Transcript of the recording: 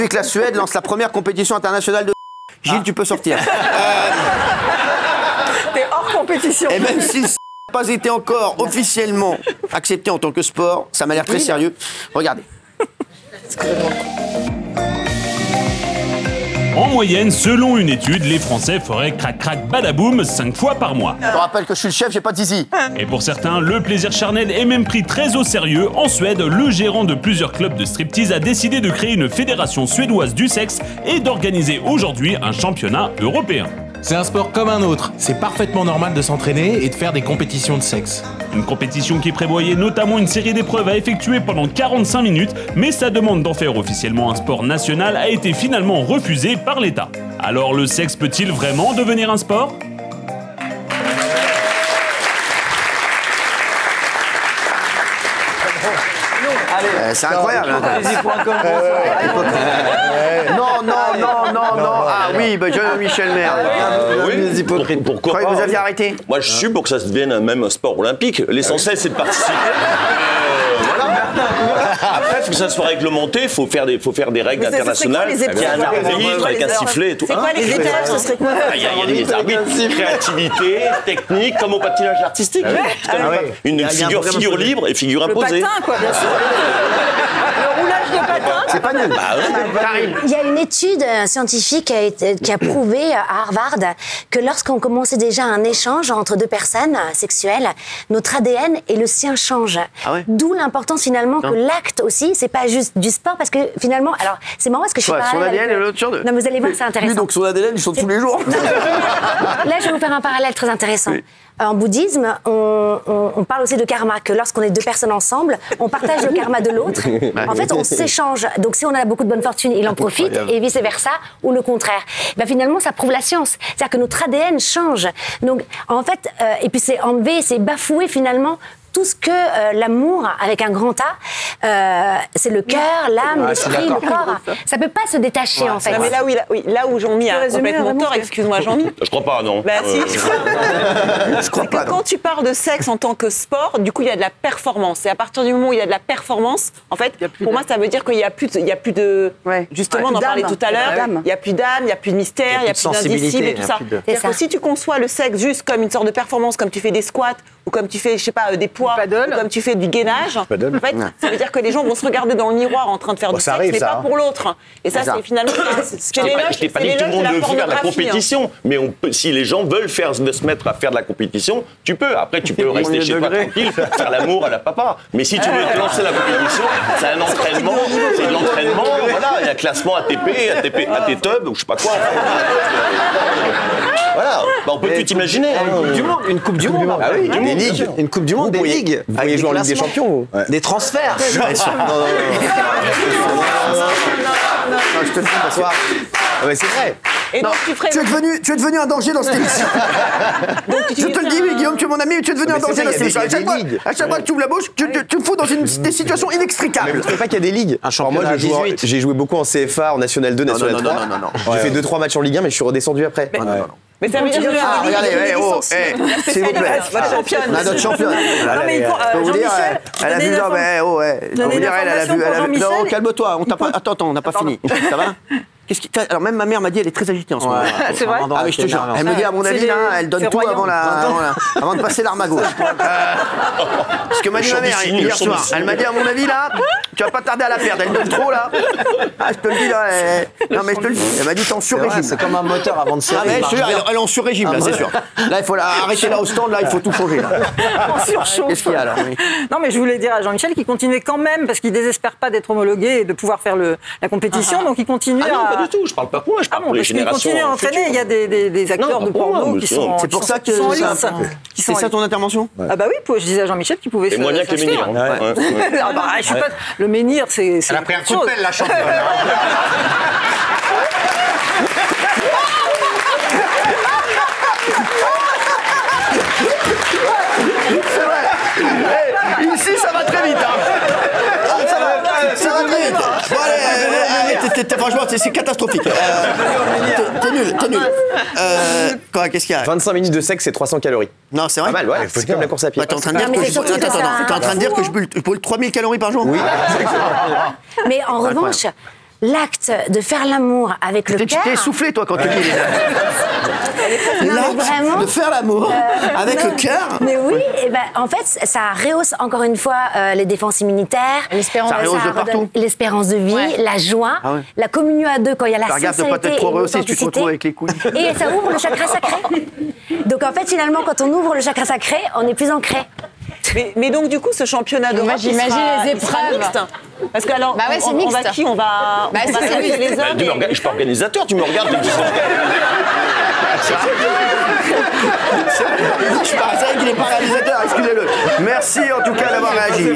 Aujourd'hui que la Suède lance la première compétition internationale de... Gilles, tu peux sortir. T'es hors compétition. Et même si ça n'a pas été encore officiellement accepté en tant que sport, ça m'a l'air très sérieux. Regardez. En moyenne, selon une étude, les Français feraient crac-crac badaboum 5 fois par mois. Je te rappelle que je suis le chef, j'ai pas de zizi. Et pour certains, le plaisir charnel est même pris très au sérieux. En Suède, le gérant de plusieurs clubs de striptease a décidé de créer une fédération suédoise du sexe et d'organiser aujourd'hui un championnat européen. C'est un sport comme un autre. C'est parfaitement normal de s'entraîner et de faire des compétitions de sexe. Une compétition qui prévoyait notamment une série d'épreuves à effectuer pendant 45 minutes, mais sa demande d'en faire officiellement un sport national a été finalement refusée par l'État. Alors le sexe peut-il vraiment devenir un sport ? C'est incroyable. Non. Ah oui, bah Jean-Michel Maire. Oui, pourquoi pas, vous aviez arrêté. Moi, je suis pour que ça devienne même un sport olympique. L'essentiel, c'est de participer. Après, il faut que ça soit réglementé, il faut faire des règles internationales. Il y a un arbitre avec un sifflet et tout. C'est quoi les épreuves? Ce serait quoi? Il y a des arbitres, créativité, technique, comme au patinage artistique. Une figure libre et figure imposée. Le patin, quoi, bien sûr. Le roulage de patin. C'est pas nul. Il y a une étude scientifique qui a prouvé à Harvard que lorsqu'on commençait déjà un échange entre deux personnes sexuelles, notre ADN et le sien changent. D'où l'importance finalement que l'acte aussi, c'est pas juste du sport, parce que finalement, alors c'est marrant parce que je suis pas... Son ADN et l'autre sur deux. Non, vous allez voir, c'est intéressant. Lui, donc son ADN, ils sont tous les jours. Là, je vais vous faire un parallèle très intéressant. Oui. En bouddhisme, on parle aussi de karma, que lorsqu'on est deux personnes ensemble, on partage le karma de l'autre. En fait, on s'échange. Donc, si on a beaucoup de bonne fortune, il en profite, et vice-versa, ou le contraire. Ben, finalement, ça prouve la science. C'est-à-dire que notre ADN change. Donc, en fait, et puis c'est enlevé, c'est bafoué finalement tout ce que l'amour, avec un grand A, c'est le cœur, l'âme, l'esprit, le corps. Ça ne peut pas se détacher, en fait. Mais là où Jean-Mi a complètement tort, excuse-moi Jean-Mi. Je crois pas, non. Bah si, je crois pas. Quand tu parles de sexe en tant que sport, du coup, il y a de la performance. Et à partir du moment où il y a de la performance, en fait, pour moi, ça veut dire qu'il n'y a plus de... Justement, on en parlait tout à l'heure. Il n'y a plus d'âme, il n'y a plus de mystère, il n'y a plus d'indicible et tout ça. C'est-à-dire que si tu conçois le sexe juste comme une sorte de performance, comme tu fais des squats, ou comme tu fais, je sais pas, des poids, ou comme tu fais du gainage, en fait, ça veut dire que les gens vont se regarder dans le miroir en train de faire du sexe, mais pas pour l'autre. Et ça, c'est finalement... Je n'ai pas dit que tout le monde veut faire de la compétition, mais si les gens veulent se mettre à faire de la compétition, tu peux. Après, tu peux rester chez toi tranquille, faire l'amour à la papa. Mais si tu veux te lancer la compétition, c'est un entraînement, c'est de l'entraînement, voilà, il y a classement ATP, AT-Tub, ou je sais pas quoi. Voilà, on peut plus t'imaginer. Une Coupe du Monde. Ah oui, des ligues. Une Coupe du Monde, des ligues. Vous voyez jouer en Ligue des Champions. Des transferts. Non, je te le dis, bonsoir. Mais c'est vrai. Et non, donc, tu es devenu un danger dans cette émission. Je te le dis, oui, Guillaume, tu es mon ami, mais tu es devenu un danger dans cette émission. À chaque fois que tu ouvres la bouche, tu me fous dans des situations inextricables. Mais je ne sais pas qu'il y a des ligues. Un championnat à 18. J'ai joué beaucoup en CFA, en National 2, National 3. J'ai fait 2-3 matchs en Ligue 1, mais je suis redescendu après. Mais ça veut dire que notre championne. Non mais Jean-Michel, elle a vu non, calme-toi, attends, on n'a pas fini. Ça va ? Alors même ma mère m'a dit, elle est très agitée en ce moment. C'est vrai ? Ah oui, je te jure. Elle me dit, à mon avis, elle donne tout avant de passer l'arme à gauche. Ce que m'a dit ma mère hier soir, elle m'a dit, à mon avis, là, tu vas pas tarder à la perdre. Elle donne trop, là. Ah, je te le dis, là. Non, mais je te le dis. Elle m'a dit, t'es en sur-régime. C'est comme un moteur avant de serrer. Elle est en sur-régime, là, c'est sûr. Là, il faut arrêter là au stand, là, il faut tout changer. En surchauffe. Qu'est-ce qu'il y a, alors ? Non, mais je voulais dire à Jean-Michel qu'il continuait quand même, parce qu'il désespère pas d'être homologué et de pouvoir faire la compétition, donc il continue à... Du tout, je parle pas pour moi, je parle pour les générations. Continue à entraîner, il y a des acteurs de porno qui sont... C'est pour ça que... C'est ça ton intervention? Ah bah oui, je disais à Jean-Michel qu'il pouvait se... C'est moins bien que les menhirs. Le menhir, c'est... Elle a pris un coup de pelle, la championne. C'est vrai. Ici, ça va très vite. Franchement, c'est catastrophique. T'es nul. Qu'est-ce qu'il y a? 25 minutes de sexe, c'est 300 calories. Non, c'est vrai. Pas mal, ouais. C'est comme la course à pied. T'es en train de dire que je brûle 3000 calories par jour? Oui. Mais en revanche... l'acte de faire l'amour avec le père... Tu t'es essoufflé, toi, quand tu dis les l'acte de faire l'amour avec le cœur. Mais oui, et ben, en fait, ça rehausse encore une fois les défenses immunitaires, l'espérance de vie, la joie, la communion à deux quand il y a la sincérité et l'authenticité. Regarde de pas être trop heureux si tu te retrouves avec les couilles. Et ça ouvre le chakra sacré. Donc en fait, finalement, quand on ouvre le chakra sacré, on est plus ancré. Mais donc, du coup, ce championnat de... Moi, j'imagine les épreuves. Parce que alors, on va qui? On va... Bah, c'est les hommes. Je suis pas organisateur, tu me regardes. Je suis pas réalisateur, excusez-le. Merci en tout cas d'avoir réagi.